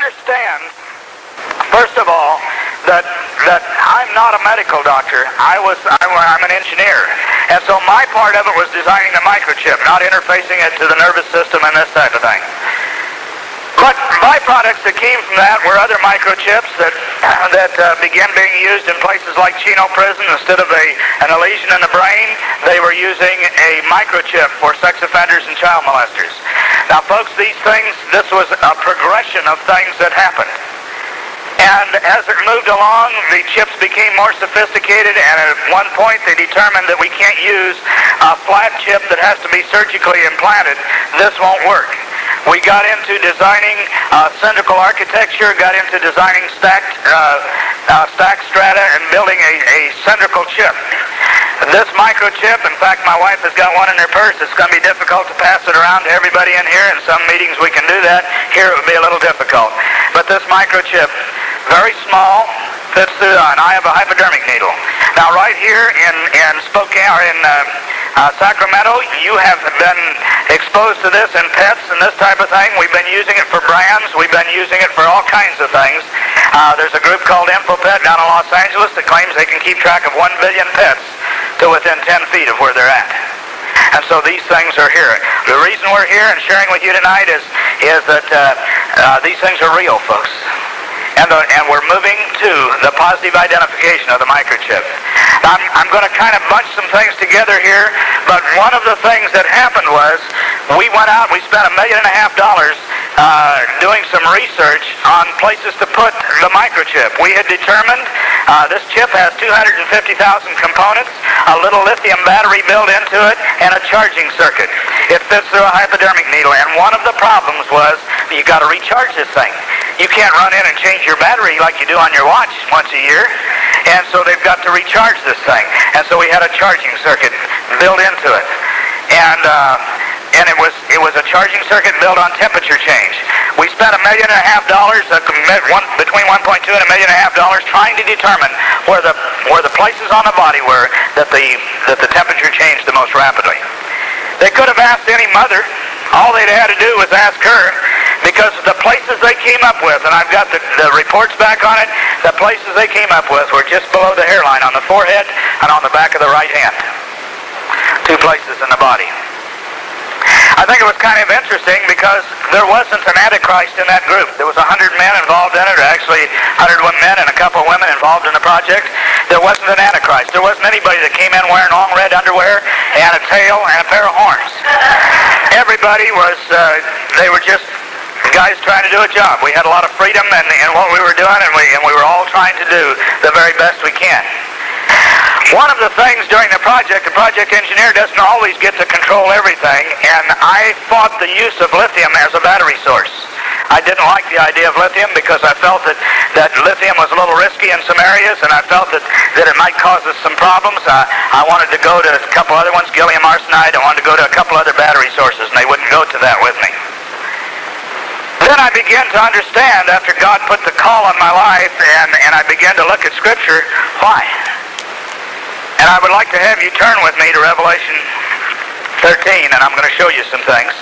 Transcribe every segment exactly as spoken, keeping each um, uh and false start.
understand, first of all, that that I'm not a medical doctor. I was I'm, I'm an engineer, and so my part of it was designing the microchip, not interfacing it to the nervous system and this type of thing. But byproducts that came from that were other microchips that that uh, began being used in places like Chino Prison. Instead of a, an lesion in the brain, they were using a microchip for sex offenders and child molesters. Now, folks, these things, this was a progression of things that happened. And as it moved along, the chips became more sophisticated, and at one point they determined that we can't use a flat chip that has to be surgically implanted. This won't work. We got into designing uh, cylindrical architecture, got into designing stacked, uh, uh, stacked strata, and building a, a cylindrical chip. This microchip, in fact, my wife has got one in her purse. It's going to be difficult to pass it around to everybody in here. In some meetings we can do that. Here it would be a little difficult. But this microchip, very small, fits through an eye of a hypodermic needle. Now, right here in, in Spokane, or in... Uh, Uh, Sacramento, you have been exposed to this in pets and this type of thing. We've been using it for brands. We've been using it for all kinds of things. Uh, there's a group called InfoPet down in Los Angeles that claims they can keep track of one billion pets to within ten feet of where they're at. And so these things are here. The reason we're here and sharing with you tonight is, is that uh, uh, these things are real, folks. And, the, and we're moving to the positive identification of the microchip. I'm, I'm going to kind of bunch some things together here, but one of the things that happened was we went out, we spent a million and a half dollars uh, doing some research on places to put the microchip. We had determined uh, this chip has two hundred fifty thousand components, a little lithium battery built into it, and a charging circuit. It fits through a hypodermic needle, and one of the problems was you got to recharge this thing. You can't run in and change your battery like you do on your watch once a year. And so they've got to recharge this thing. And so we had a charging circuit built into it. And uh, and it was it was a charging circuit built on temperature change. We spent a million and a half dollars, between one point two and a million and a half dollars, trying to determine where the where the places on the body were that the that the temperature changed the most rapidly. They could have asked any mother. All they'd had to do was ask her. Because the places they came up with, and I've got the, the reports back on it, the places they came up with were just below the hairline, on the forehead and on the back of the right hand. Two places in the body. I think it was kind of interesting because there wasn't an Antichrist in that group. There was one hundred men involved in it, or actually one hundred one men and a couple of women involved in the project. There wasn't an Antichrist. There wasn't anybody that came in wearing long red underwear and a tail and a pair of horns. Everybody was, uh, they were just... guys trying to do a job. We had a lot of freedom in, in what we were doing, and we, and we were all trying to do the very best we can. One of the things during the project, the project engineer doesn't always get to control everything, and I fought the use of lithium as a battery source. I didn't like the idea of lithium because I felt that, that lithium was a little risky in some areas, and I felt that, that it might cause us some problems. I, I wanted to go to a couple other ones, gallium arsenide. I wanted to go to a couple other battery sources, and they wouldn't go to that with me. Then I began to understand, after God put the call on my life, and, and I began to look at Scripture, why? And I would like to have you turn with me to Revelation thirteen, and I'm going to show you some things.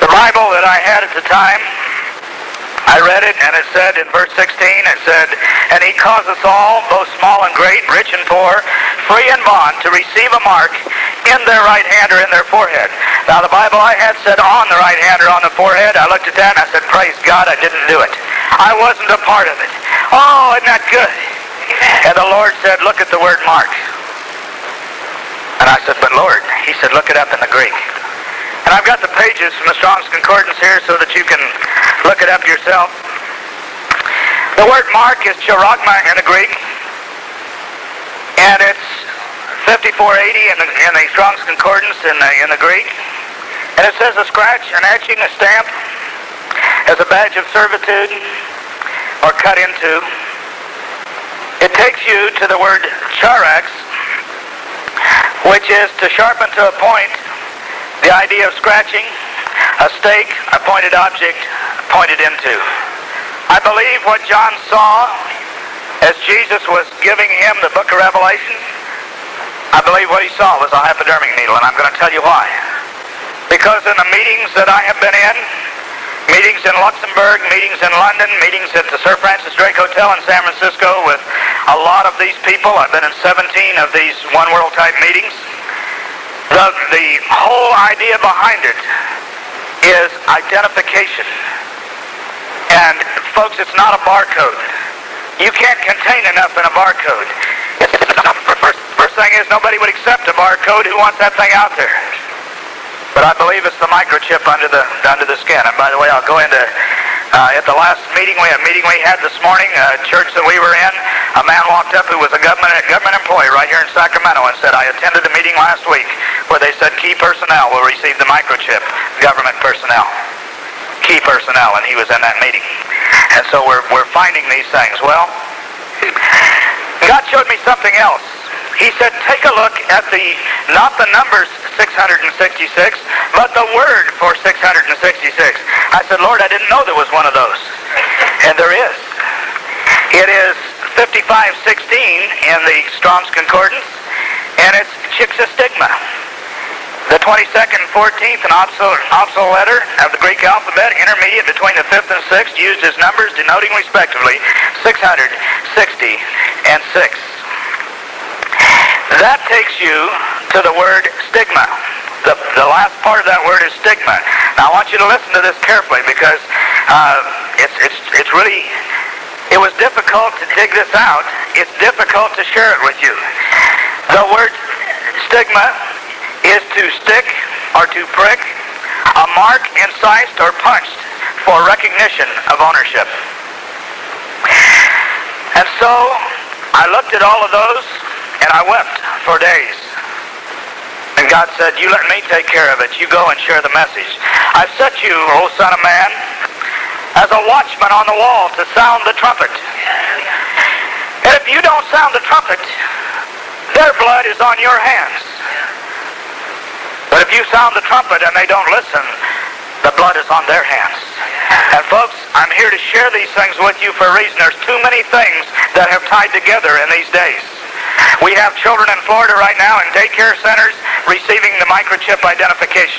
The Bible that I had at the time, I read it, and it said in verse sixteen, it said, "And he caused us all, both small and great, rich and poor, free and bond, to receive a mark in their right hand or in their forehead." Now the Bible I had said on the right hand or on the forehead. I looked at that and I said, praise God, I didn't do it. I wasn't a part of it. Oh, isn't that good? And the Lord said, look at the word mark. And I said, but Lord, he said, look it up in the Greek. And I've got the pages from the Strong's Concordance here so that you can look it up yourself. The word mark is charagma in the Greek. And it's fifty-four eighty in the, in the Strong's Concordance in the, in the Greek. And it says a scratch, an etching, a stamp, as a badge of servitude, or cut into. It takes you to the word charax, which is to sharpen to a point, the idea of scratching, a stake, a pointed object, pointed into. I believe what John saw as Jesus was giving him the book of Revelation, I believe what he saw was a hypodermic needle, and I'm going to tell you why. Because in the meetings that I have been in, meetings in Luxembourg, meetings in London, meetings at the Sir Francis Drake Hotel in San Francisco with a lot of these people, I've been in seventeen of these One World type meetings, the, the whole idea behind it is identification. And folks, it's not a barcode. You can't contain enough in a barcode. First, first thing is nobody would accept a barcode. Who wants that thing out there? But I believe it's the microchip under the under the skin. And by the way, I'll go into, uh, at the last meeting we, a meeting we had this morning, a church that we were in, a man walked up who was a government, a government employee right here in Sacramento and said, I attended a meeting last week where they said key personnel will receive the microchip, government personnel. Key personnel, and he was in that meeting. And so we're, we're finding these things. Well, God showed me something else. He said, take a look at the, not the numbers six hundred sixty-six, but the word for six hundred sixty-six. I said, Lord, I didn't know there was one of those. And there is. It is fifty-five sixteen in the Strong's Concordance, and it's Chicksastigma. The twenty-second and fourteenth, an obsolete letter of the Greek alphabet, intermediate between the fifth and sixth, used as numbers denoting respectively six hundred sixty and six. That takes you to the word stigma. The, the last part of that word is stigma. Now I want you to listen to this carefully because uh, it's, it's, it's really, it was difficult to dig this out. It's difficult to share it with you. The word stigma is to stick or to prick, a mark incised or punched for recognition of ownership. And so I looked at all of those, and I wept for days. And God said, you let me take care of it. You go and share the message. I've set you, O son of man, as a watchman on the wall to sound the trumpet. And if you don't sound the trumpet, their blood is on your hands. But if you sound the trumpet and they don't listen, the blood is on their hands. And folks, I'm here to share these things with you for a reason. There's too many things that have tied together in these days. We have children in Florida right now in daycare centers receiving the microchip identification.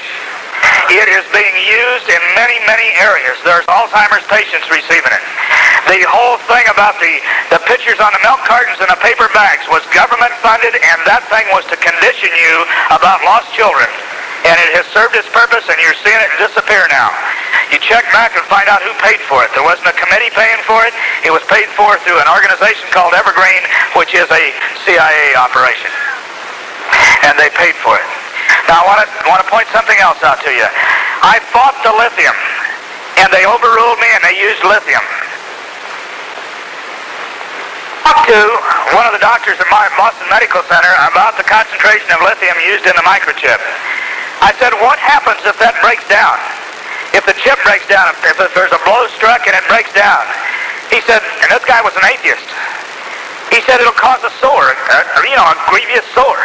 It is being used in many, many areas. There's Alzheimer's patients receiving it. The whole thing about the, the pictures on the milk cartons and the paper bags was government funded, and that thing was to condition you about lost children. And it has served its purpose, and you're seeing it disappear now. You check back and find out who paid for it. There wasn't a committee paying for it. It was paid for through an organization called Evergreen, which is a C I A operation. And they paid for it. Now, I want to, want to point something else out to you. I fought the lithium, and they overruled me, and they used lithium. I talked to one of the doctors at my Boston Medical Center about the concentration of lithium used in the microchip. I said, what happens if that breaks down? If the chip breaks down, if, if there's a blow struck and it breaks down? He said, and this guy was an atheist. He said, it'll cause a sore, a, you know, a grievous sore.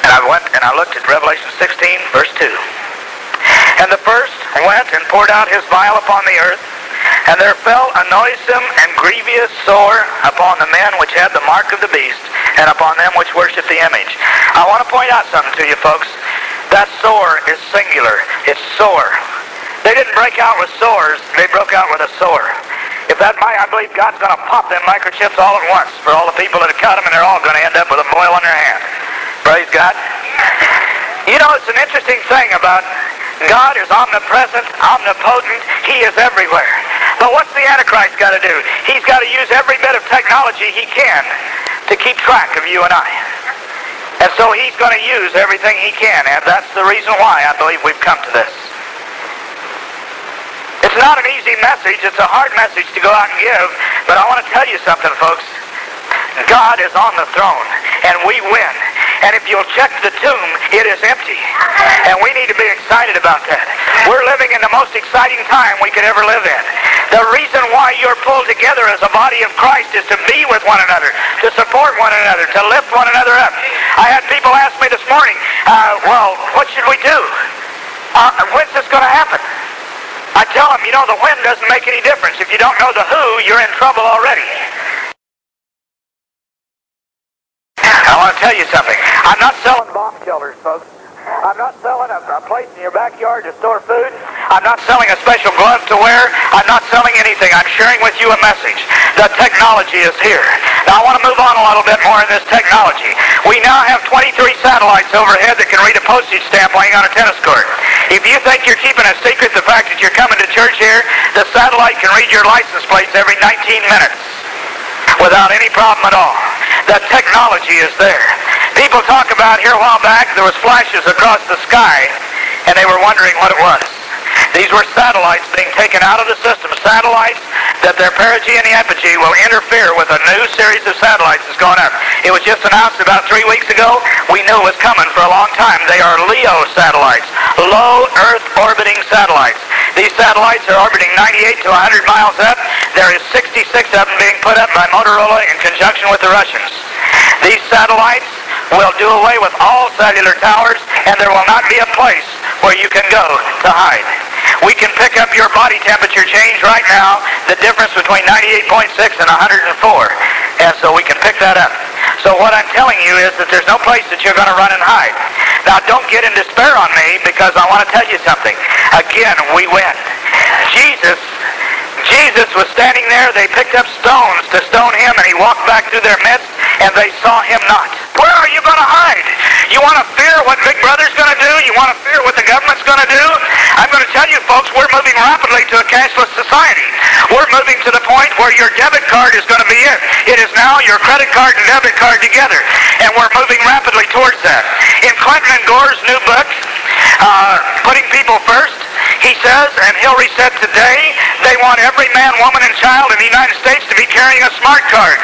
And I went and I looked at Revelation sixteen, verse two. And the first went and poured out his vial upon the earth, and there fell a noisome and grievous sore upon the men which had the mark of the beast, and upon them which worship the image. I want to point out something to you, folks. That sore is singular. It's sore. They didn't break out with sores. They broke out with a sore. If that might, I believe God's going to pop them microchips all at once for all the people that have cut them, and they're all going to end up with a boil on their hand. Praise God. You know, it's an interesting thing about God is omnipresent, omnipotent. He is everywhere. But what's the Antichrist got to do? He's got to use every bit of technology he can to keep track of you and I. And so he's going to use everything he can, and that's the reason why I believe we've come to this. It's not an easy message. It's a hard message to go out and give, but I want to tell you something, folks. God is on the throne, and we win. And if you'll check the tomb, it is empty. And we need to be excited about that. We're living in the most exciting time we could ever live in. The reason why you're pulled together as a body of Christ is to be with one another, to support one another, to lift one another up. I had people ask me this morning, uh, well, what should we do? Uh, when's this going to happen? I tell them, you know, the when doesn't make any difference. If you don't know the who, you're in trouble already. I want to tell you something. I'm not selling bomb shelters, folks. I'm not selling a, a place in your backyard to store food. I'm not selling a special glove to wear. I'm not selling anything. I'm sharing with you a message. The technology is here. Now, I want to move on a little bit more in this technology. We now have twenty-three satellites overhead that can read a postage stamp laying on a tennis court. If you think you're keeping a secret the fact that you're coming to church here, the satellite can read your license plates every nineteen minutes without any problem at all. The technology is there. People talk about here a while back, there was flashes across the sky, and they were wondering what it was. These were satellites being taken out of the system. Satellites that their perigee and the apogee will interfere with a new series of satellites that's going up. It was just announced about three weeks ago. We knew it was coming for a long time. They are LEO satellites, low Earth orbiting satellites. These satellites are orbiting ninety-eight to one hundred miles up. There is sixty-six of them being put up by Motorola in conjunction with the Russians. These satellites will do away with all cellular towers, and there will not be a place where you can go to hide. We can pick up your body temperature change right now, the difference between ninety-eight point six and one hundred four. And so we can pick that up. So what I'm telling you is that there's no place that you're going to run and hide. Now, don't get in despair on me, because I want to tell you something. Again, we win. Jesus... Jesus was standing there. They picked up stones to stone him, and he walked back through their midst, and they saw him not. Where are you going to hide? You want to fear what Big Brother's going to do? You want to fear what the government's going to do? I'm going to tell you, folks, we're moving rapidly to a cashless society. We're moving to the point where your debit card is going to be it. It is now your credit card and debit card together, and we're moving rapidly towards that. In Clinton and Gore's new book, uh, Putting People First, he says, and Hillary said today, they want every man, woman, and child in the United States to be carrying a smart card.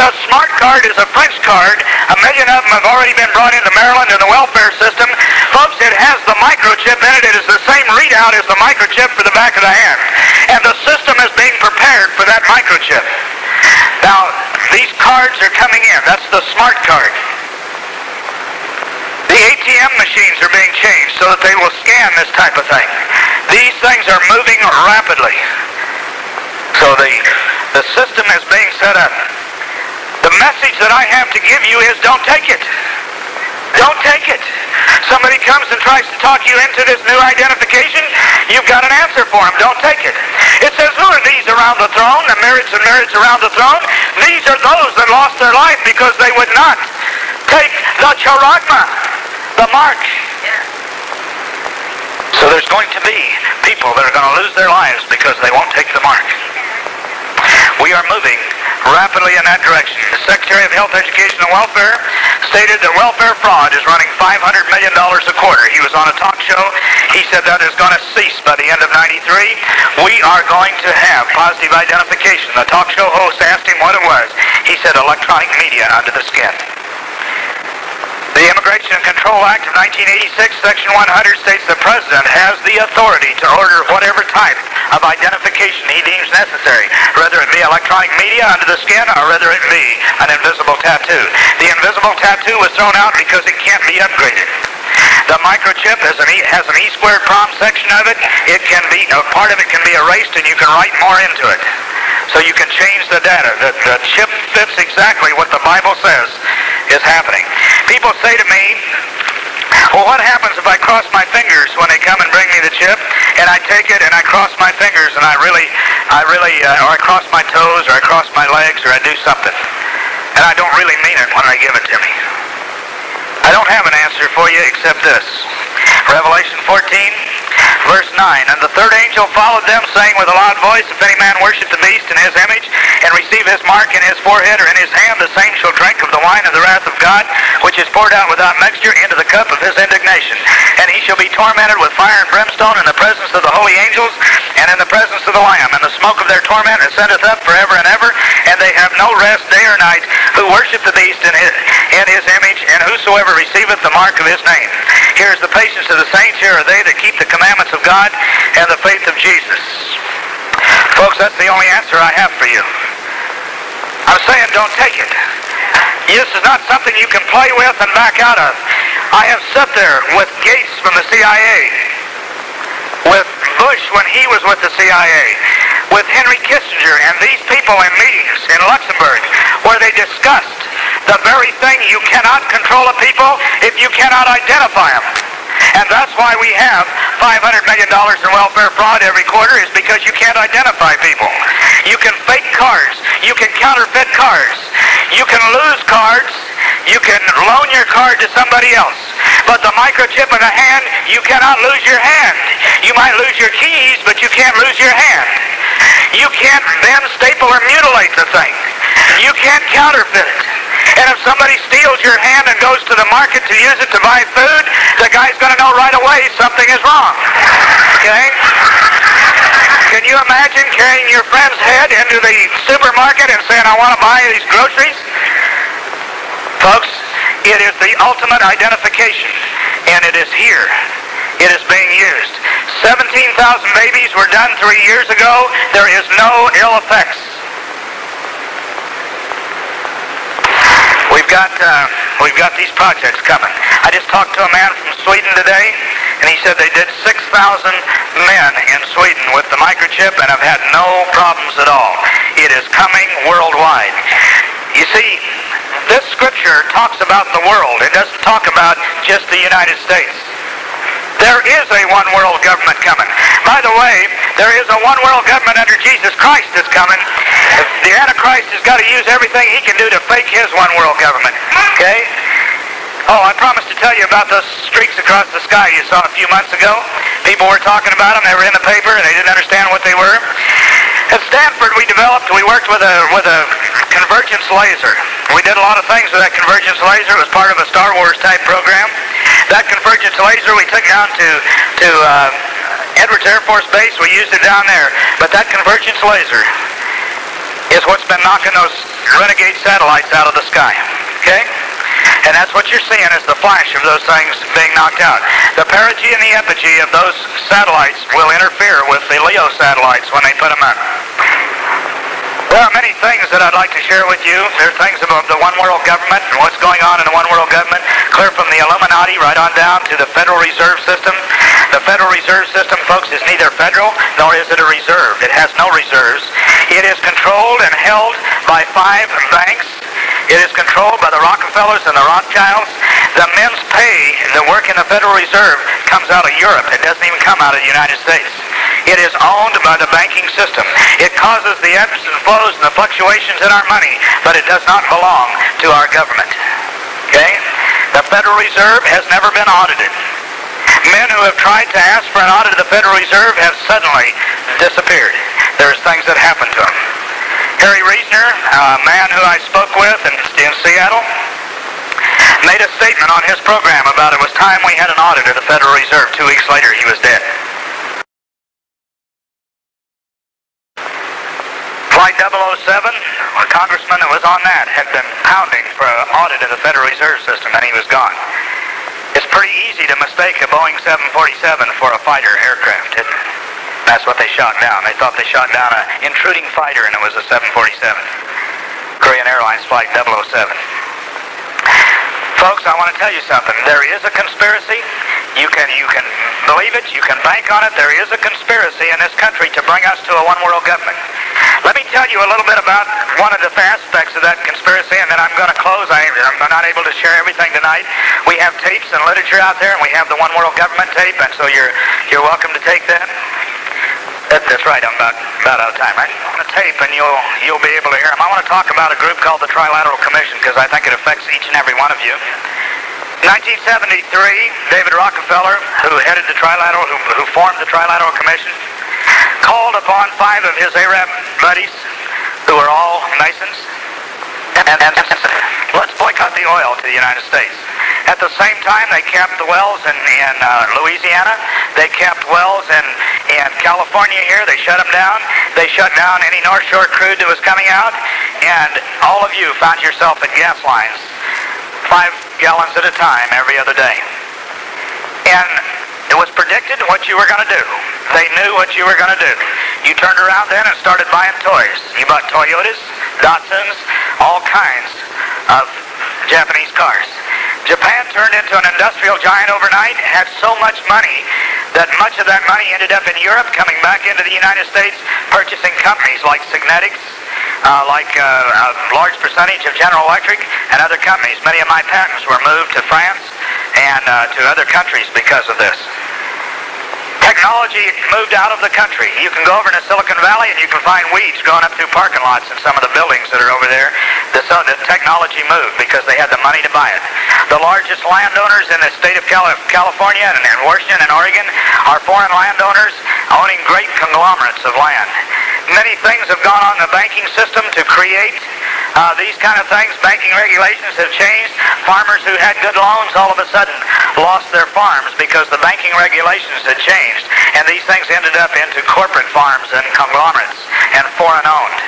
The smart card is a French card. A million of them have already been brought into Maryland in the welfare system. Folks, it has the microchip in it. It is the same readout as the microchip for the back of the hand. And the system is being prepared for that microchip. Now, these cards are coming in. That's the smart card. The A T M machines are being changed so that they will scan this type of thing. These things are moving rapidly. So the, the system is being set up. The message that I have to give you is don't take it. Don't take it. Somebody comes and tries to talk you into this new identification, you've got an answer for them. Don't take it. It says, who are these around the throne? The myriads and myriads around the throne? These are those that lost their life because they would not take the charagma, the mark. So there's going to be people that are going to lose their lives because they won't take the mark. We are moving rapidly in that direction. The Secretary of Health, Education, and Welfare stated that welfare fraud is running five hundred million dollars a quarter. He was on a talk show. He said that is going to cease by the end of ninety-three. We are going to have positive identification. The talk show host asked him what it was. He said electronic media under the skin. The Immigration and Control Act of nineteen eighty-six, Section one hundred, states the President has the authority to order whatever type of identification he deems necessary, whether it be electronic media under the skin or whether it be an invisible tattoo. The invisible tattoo was thrown out because it can't be upgraded. The microchip has an, e, has an E squared prom section of it. It can be, a part of it can be erased, and you can write more into it. So you can change the data. The, the chip fits exactly what the Bible says is happening. People say to me, well, what happens if I cross my fingers when they come and bring me the chip, and I take it and I cross my fingers and I really, I really, uh, or I cross my toes or I cross my legs or I do something, and I don't really mean it when they give it to me? I don't have an answer for you except this. Revelation fourteen, verse nine. And the third angel followed them, saying with a loud voice, if any man worship the beast in his image, and receive his mark in his forehead or in his hand, the same shall drink of the wine of the wrath of God, which is poured out without mixture into the cup of his indignation. And he shall be tormented with fire and brimstone in the presence of the holy angels, and in the presence of the Lamb. And the smoke of their torment ascendeth up forever and ever, and they have no rest day or night, who worship the beast in his, in his image, and whosoever receiveth the mark of his name. Here is the patience of the saints. Here are they that keep the commandments of God and the faith of Jesus. Folks, that's the only answer I have for you. I'm saying don't take it. This is not something you can play with and back out of. I have sat there with Gates from the C I A, with Bush when he was with the C I A, with Henry Kissinger and these people in meetings in Luxembourg, where they discussed the very thing you cannot control of people if you cannot identify them. And that's why we have five hundred million dollars in welfare fraud every quarter, is because you can't identify people. You can fake cards. You can counterfeit cards. You can lose cards. You can loan your card to somebody else. But the microchip in a hand, you cannot lose your hand. You might lose your keys, but you can't lose your hand. You can't then staple or mutilate the thing. You can't counterfeit it. And if somebody steals your hand and goes to the market to use it to buy food, the guy's going to know right away something is wrong. Okay? Can you imagine carrying your friend's head into the supermarket and saying, I want to buy these groceries? Folks, it is the ultimate identification, and it is here. It is being used. seventeen thousand babies were done three years ago. There is no ill effects. We've got, uh, we've got these projects coming. I just talked to a man from Sweden today, and he said they did six thousand men in Sweden with the microchip and have had no problems at all. It is coming worldwide. You see, this scripture talks about the world. It doesn't talk about just the United States. There is a one-world government coming. By the way, there is a one-world government under Jesus Christ that's coming. The Antichrist has got to use everything he can do to fake his one-world government. Okay? Oh, I promised to tell you about those streaks across the sky you saw a few months ago. People were talking about them. They were in the paper, and they didn't understand what they were. At Stanford, we developed, we worked with a, with a convergence laser. We did a lot of things with that convergence laser. It was part of a Star Wars type program. That convergence laser we took down to, to uh, Edwards Air Force Base. We used it down there. But that convergence laser is what's been knocking those renegade satellites out of the sky. Okay? And that's what you're seeing, is the flash of those things being knocked out. The perigee and the epigee of those satellites will interfere with the LEO satellites when they put them up. There are many things that I'd like to share with you. There are things about the one world government and what's going on in the one world government, clear from the Illuminati right on down to the Federal Reserve System. The Federal Reserve System, folks, is neither federal nor is it a reserve. It has no reserves. It is controlled and held by five banks. It is controlled by the Rockefellers and the Rothschilds. The men's pay that work in the Federal Reserve comes out of Europe. It doesn't even come out of the United States. It is owned by the banking system. It causes the ebbs and flows and the fluctuations in our money, but it does not belong to our government. Okay? The Federal Reserve has never been audited. Men who have tried to ask for an audit of the Federal Reserve have suddenly disappeared. There's things that happen to them. Harry Reisner, a man who I spoke with in, in Seattle, made a statement on his program about it was time we had an audit of the Federal Reserve. Two weeks later, he was dead. Flight double oh seven, a congressman that was on that had been pounding for an audit of the Federal Reserve System, and he was gone. It's pretty easy to mistake a Boeing seven forty-seven for a fighter aircraft, isn't it? That's what they shot down. They thought they shot down an intruding fighter, and it was a seven forty-seven. Korean Airlines Flight double oh seven. Folks, I want to tell you something. There is a conspiracy. You can, you can believe it. You can bank on it. There is a conspiracy in this country to bring us to a one-world government. Let me tell you a little bit about one of the aspects of that conspiracy, and then I'm going to close. I, I'm not able to share everything tonight. We have tapes and literature out there, and we have the one-world government tape, and so you're, you're welcome to take that. That's right, I'm about, about out of time. I want to tape and you'll, you'll be able to hear them. I want to talk about a group called the Trilateral Commission because I think it affects each and every one of you. nineteen seventy-three, David Rockefeller, who headed the Trilateral, who, who formed the Trilateral Commission, called upon five of his Arab buddies, who are all Masons, and, and, and let's boycott the oil to the United States. At the same time, they capped the wells in, in uh, Louisiana. They capped wells in, in California here. They shut them down. They shut down any North Shore crude that was coming out. And all of you found yourself at gas lines, five gallons at a time every other day. And it was predicted what you were going to do. They knew what you were going to do. You turned around then and started buying toys. You bought Toyotas, Datsuns, all kinds of Japanese cars. Japan turned into an industrial giant overnight, had so much money that much of that money ended up in Europe, coming back into the United States, purchasing companies like Signetics, uh, like uh, a large percentage of General Electric, and other companies. Many of my patents were moved to France and uh, to other countries because of this. Technology moved out of the country. You can go over to Silicon Valley and you can find weeds growing up through parking lots in some of the buildings that are over there. The, the technology moved because they had the money to buy it. The largest landowners in the state of California and in Washington and Oregon are foreign landowners owning great conglomerates of land. Many things have gone on in the banking system to create uh, these kind of things. Banking regulations have changed. Farmers who had good loans all of a sudden lost their farms because the banking regulations had changed. And these things ended up into corporate farms and conglomerates and foreign-owned.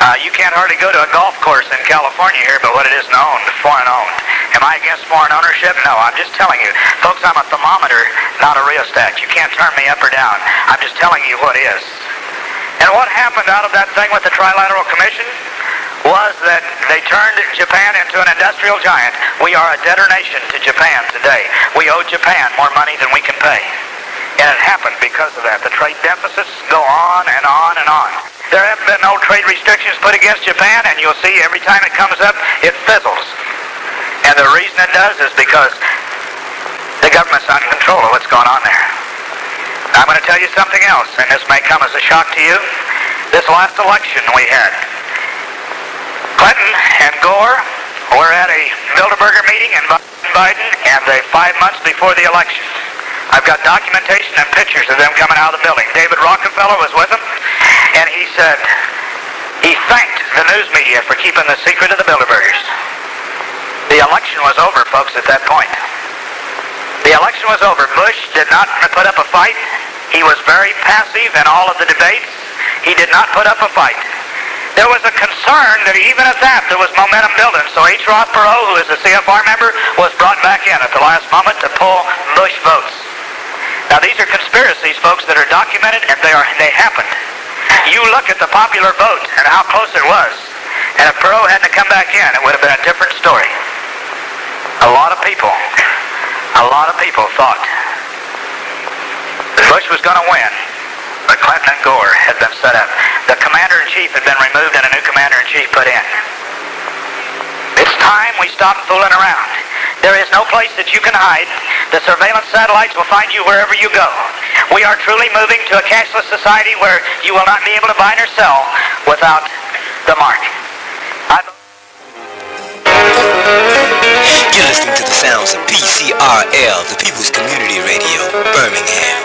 Uh, you can't hardly go to a golf course in California here, but what it isn't owned, foreign-owned. Am I against foreign ownership? No, I'm just telling you. Folks, I'm a thermometer, not a rheostat. You can't turn me up or down. I'm just telling you what is. And what happened out of that thing with the Trilateral Commission was that they turned Japan into an industrial giant. We are a debtor nation to Japan today. We owe Japan more money than we can pay. And it happened because of that. The trade deficits go on and on and on. There have been no trade restrictions put against Japan, and you'll see every time it comes up, it fizzles. And the reason it does is because the government's not in control of what's going on there. I'm going to tell you something else, and this may come as a shock to you. This last election we had, Clinton and Gore were at a Bilderberger meeting in Biden, and they five months before the election. I've got documentation and pictures of them coming out of the building. David Rockefeller was with them, and he said he thanked the news media for keeping the secret of the Bilderbergers. The election was over, folks, at that point. The election was over. Bush did not put up a fight. He was very passive in all of the debates. He did not put up a fight. There was a concern that even at that, there was momentum building. So H. Rod Perot, who is a C F R member, was brought back in at the last moment to pull Bush votes. Now, these are conspiracies, folks, that are documented, and they are they happened. You look at the popular vote and how close it was. And if Perot hadn't come back in, it would have been a different story. A lot of people... A lot of people thought that Bush was going to win, but Clinton and Gore had been set up. The commander-in-chief had been removed and a new commander-in-chief put in. It's time we stop fooling around. There is no place that you can hide. The surveillance satellites will find you wherever you go. We are truly moving to a cashless society where you will not be able to buy or sell without the mark. You're listening to the sounds of P C R L, the People's Community Radio, Birmingham.